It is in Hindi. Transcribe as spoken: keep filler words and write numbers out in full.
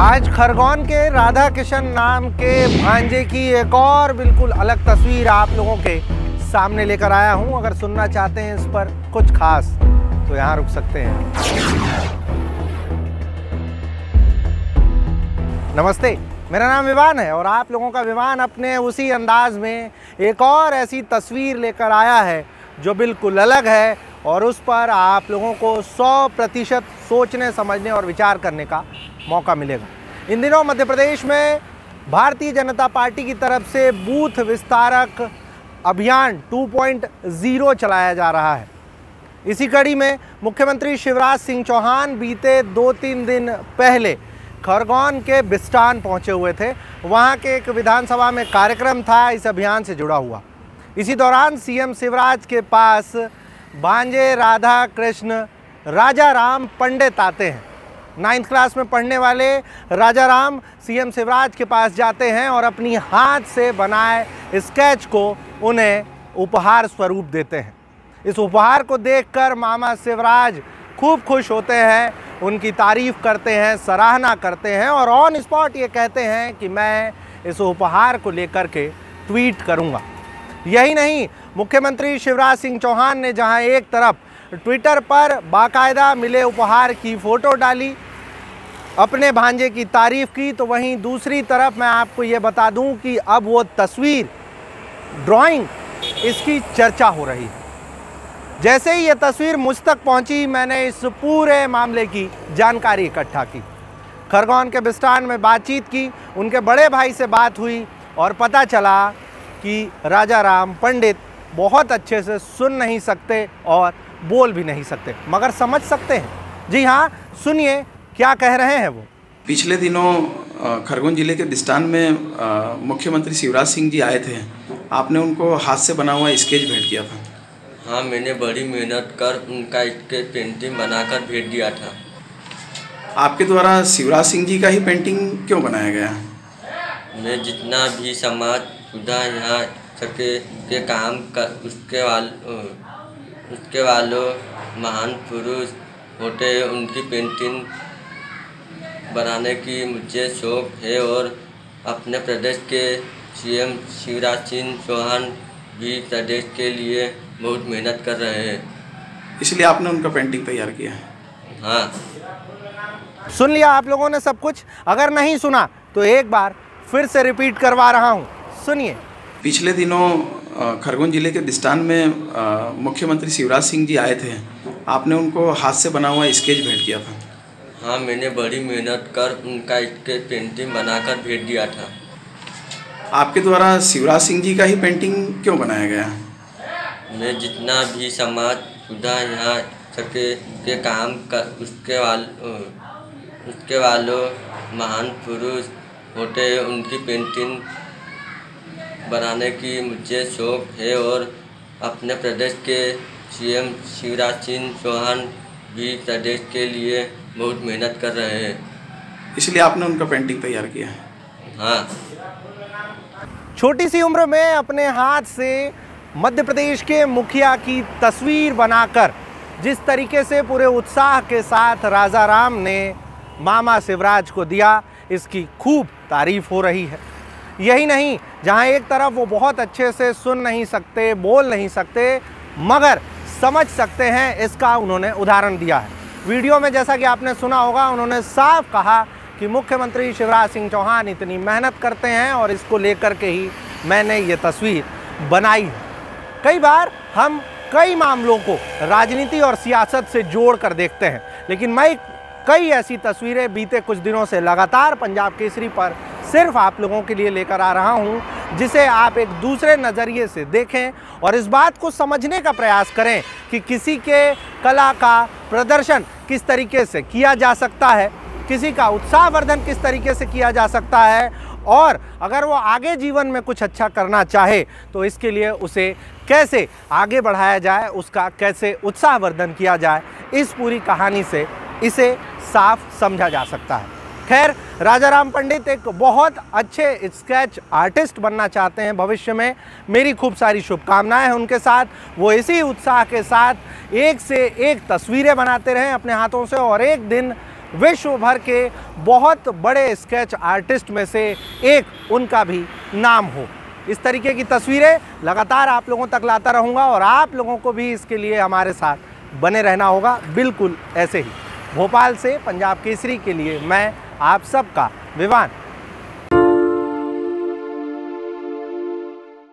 आज खरगोन के राधा किशन नाम के भांजे की एक और बिल्कुल अलग तस्वीर आप लोगों के सामने लेकर आया हूं। अगर सुनना चाहते हैं इस पर कुछ खास तो यहां रुक सकते हैं। नमस्ते, मेरा नाम विवान है और आप लोगों का विवान अपने उसी अंदाज में एक और ऐसी तस्वीर लेकर आया है जो बिल्कुल अलग है और उस पर आप लोगों को सौ प्रतिशत सोचने, समझने और विचार करने का मौका मिलेगा। इन दिनों मध्य प्रदेश में भारतीय जनता पार्टी की तरफ से बूथ विस्तारक अभियान टू पॉइंट ज़ीरो चलाया जा रहा है। इसी कड़ी में मुख्यमंत्री शिवराज सिंह चौहान बीते दो तीन दिन पहले खरगोन के बिस्तान पहुंचे हुए थे। वहां के एक विधानसभा में कार्यक्रम था इस अभियान से जुड़ा हुआ। इसी दौरान सीएम शिवराज के पास भांजे राधा कृष्ण राजा राम पंडित आते हैं। नाइन्थ क्लास में पढ़ने वाले राजा राम सीएम शिवराज के पास जाते हैं और अपनी हाथ से बनाए स्केच को उन्हें उपहार स्वरूप देते हैं। इस उपहार को देखकर मामा शिवराज खूब खुश होते हैं, उनकी तारीफ़ करते हैं, सराहना करते हैं और ऑन स्पॉट ये कहते हैं कि मैं इस उपहार को लेकर के ट्वीट करूँगा। यही नहीं, मुख्यमंत्री शिवराज सिंह चौहान ने जहां एक तरफ ट्विटर पर बाकायदा मिले उपहार की फ़ोटो डाली, अपने भांजे की तारीफ़ की, तो वहीं दूसरी तरफ मैं आपको ये बता दूं कि अब वो तस्वीर, ड्राइंग, इसकी चर्चा हो रही है। जैसे ही ये तस्वीर मुझ तक पहुंची, मैंने इस पूरे मामले की जानकारी इकट्ठा की, खरगोन के बिस्तान में बातचीत की, उनके बड़े भाई से बात हुई और पता चला कि राजा राम पंडित बहुत अच्छे से सुन नहीं सकते और बोल भी नहीं सकते, मगर समझ सकते हैं। जी हाँ, सुनिए क्या कह रहे हैं वो। पिछले दिनों खरगोन जिले के बिस्तान में मुख्यमंत्री शिवराज सिंह जी आए थे। आपने उनको हाथ से बना हुआ स्केच भेंट किया था। हाँ, मैंने बड़ी मेहनत कर उनका स्केच पेंटिंग बनाकर भेंट दिया था। आपके द्वारा शिवराज सिंह जी का ही पेंटिंग क्यों बनाया गया? मैं जितना भी समाज सुधा यहाँ सके के काम कर उसके वाल उसके वालों महान पुरुष होते, उनकी पेंटिंग बनाने की मुझे शौक है और अपने प्रदेश के सीएम शिवराज सिंह चौहान भी प्रदेश के लिए बहुत मेहनत कर रहे हैं, इसलिए आपने उनका पेंटिंग तैयार किया है। हाँ, सुन लिया आप लोगों ने सब कुछ। अगर नहीं सुना तो एक बार फिर से रिपीट करवा रहा हूँ, सुनिए। पिछले दिनों खरगोन जिले के बिस्तान में मुख्यमंत्री शिवराज सिंह जी आए थे। आपने उनको हाथ से बना हुआ स्केच भेंट किया था। हाँ, मैंने बड़ी मेहनत कर उनका स्केच पेंटिंग बनाकर भेंट दिया था। आपके द्वारा शिवराज सिंह जी का ही पेंटिंग क्यों बनाया गया? मैं जितना भी समाज सुधा यहाँ सके के काम कर उसके वाल उसके वालों महान पुरुष होते, उनकी पेंटिंग बनाने की मुझे शौक है और अपने प्रदेश के सीएम शिवराज सिंह चौहान भी प्रदेश के लिए बहुत मेहनत कर रहे हैं, इसलिए आपने उनका पेंटिंग तैयार किया है। हाँ, छोटी सी उम्र में अपने हाथ से मध्य प्रदेश के मुखिया की तस्वीर बनाकर जिस तरीके से पूरे उत्साह के साथ राजा राम ने मामा शिवराज को दिया, इसकी खूब तारीफ हो रही है। यही नहीं, जहां एक तरफ वो बहुत अच्छे से सुन नहीं सकते, बोल नहीं सकते, मगर समझ सकते हैं, इसका उन्होंने उदाहरण दिया है। वीडियो में जैसा कि आपने सुना होगा, उन्होंने साफ कहा कि मुख्यमंत्री शिवराज सिंह चौहान इतनी मेहनत करते हैं और इसको लेकर के ही मैंने ये तस्वीर बनाई है। कई बार हम कई मामलों को राजनीति और सियासत से जोड़ कर देखते हैं, लेकिन मैं कई ऐसी तस्वीरें बीते कुछ दिनों से लगातार पंजाब केसरी पर सिर्फ आप लोगों के लिए लेकर आ रहा हूं, जिसे आप एक दूसरे नज़रिए से देखें और इस बात को समझने का प्रयास करें कि किसी के कला का प्रदर्शन किस तरीके से किया जा सकता है, किसी का उत्साहवर्धन किस तरीके से किया जा सकता है और अगर वो आगे जीवन में कुछ अच्छा करना चाहे तो इसके लिए उसे कैसे आगे बढ़ाया जाए, उसका कैसे उत्साहवर्धन किया जाए, इस पूरी कहानी से इसे साफ समझा जा सकता है। खैर, राजा राम पंडित एक बहुत अच्छे स्केच आर्टिस्ट बनना चाहते हैं भविष्य में। मेरी खूब सारी शुभकामनाएं हैं उनके साथ। वो इसी उत्साह के साथ एक से एक तस्वीरें बनाते रहें अपने हाथों से और एक दिन विश्व भर के बहुत बड़े स्केच आर्टिस्ट में से एक उनका भी नाम हो। इस तरीके की तस्वीरें लगातार आप लोगों तक लाता रहूँगा और आप लोगों को भी इसके लिए हमारे साथ बने रहना होगा। बिल्कुल ऐसे ही भोपाल से पंजाब केसरी के लिए मैं आप सबका विवान।